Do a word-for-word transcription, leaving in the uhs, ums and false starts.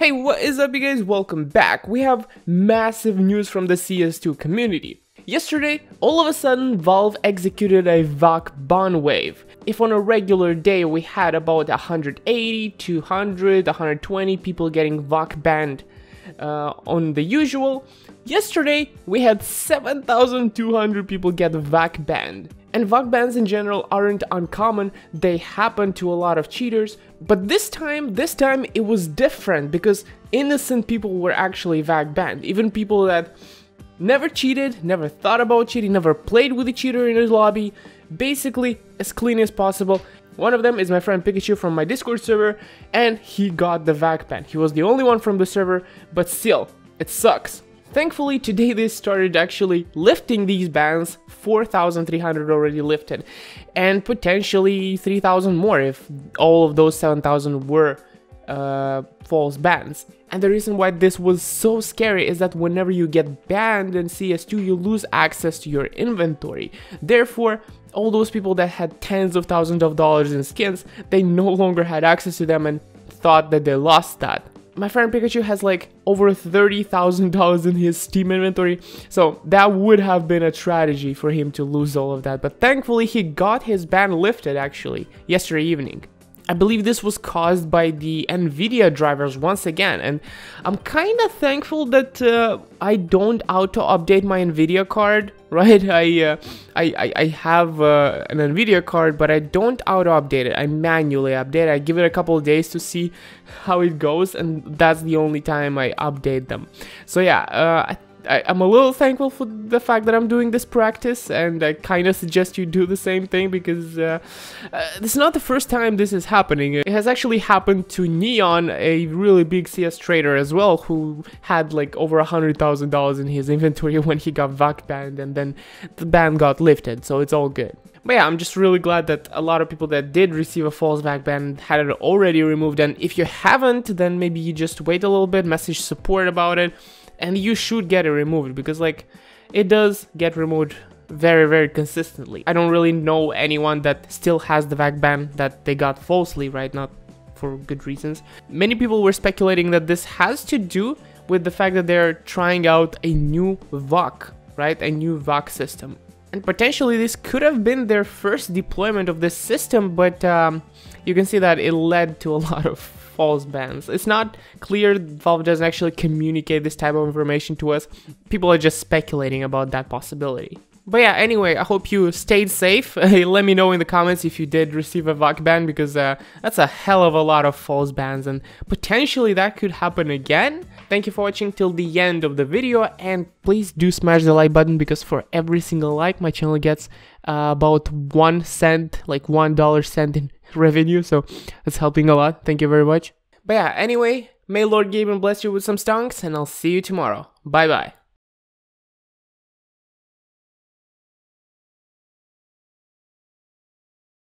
Hey, what is up you guys, welcome back. We have massive news from the C S two community. Yesterday, all of a sudden, Valve executed a V A C ban wave. If on a regular day we had about one hundred eighty, two hundred, one hundred twenty people getting V A C banned uh, on the usual, yesterday we had seven thousand two hundred people get V A C banned. And V A C bans in general aren't uncommon, they happen to a lot of cheaters, but this time, this time it was different because innocent people were actually V A C banned, even people that never cheated, never thought about cheating, never played with a cheater in his lobby, basically as clean as possible. One of them is my friend Pikachu from my Discord server, and he got the V A C ban. He was the only one from the server, but still, it sucks. Thankfully, today they started actually lifting these bans, four thousand three hundred already lifted, and potentially three thousand more if all of those seven thousand were uh, false bans. And the reason why this was so scary is that whenever you get banned in C S two, you lose access to your inventory. Therefore, all those people that had tens of thousands of dollars in skins, they no longer had access to them and thought that they lost that. My friend Pikachu has like over thirty thousand dollars in his Steam inventory, so that would have been a tragedy for him to lose all of that, but thankfully he got his ban lifted actually yesterday evening. I believe this was caused by the Nvidia drivers once again, and I'm kinda thankful that uh, I don't auto-update my Nvidia card, right? I, uh, I, I, I have uh, an Nvidia card, but I don't auto-update it, I manually update it, I give it a couple of days to see how it goes, and that's the only time I update them. So yeah, uh, I I, I'm a little thankful for the fact that I'm doing this practice, and I kind of suggest you do the same thing because uh, uh, this is not the first time this is happening. It has actually happened to Neon, a really big C S trader as well, who had like over one hundred thousand dollars in his inventory when he got V A C banned, and then the ban got lifted, so it's all good. But yeah, I'm just really glad that a lot of people that did receive a false V A C ban had it already removed, and if you haven't, then maybe you just wait a little bit, message support about it, and you should get it removed, because like it does get removed very very consistently. I don't really know anyone that still has the V A C ban that they got falsely, right? Not for good reasons. Many people were speculating that this has to do with the fact that they're trying out a new V A C, right? A new V A C system. And potentially this could have been their first deployment of this system, but um, you can see that it led to a lot of false bans. It's not clear, Valve doesn't actually communicate this type of information to us. People are just speculating about that possibility. But yeah, anyway, I hope you stayed safe. Let me know in the comments if you did receive a V A C ban, because uh, that's a hell of a lot of false bans, and potentially that could happen again. Thank you for watching till the end of the video, and please do smash the like button, because for every single like my channel gets uh, about one cent, like one dollar cent in revenue, so that's helping a lot. Thank you very much. But yeah, anyway, may Lord Gaben bless you with some stonks, and I'll see you tomorrow. Bye bye.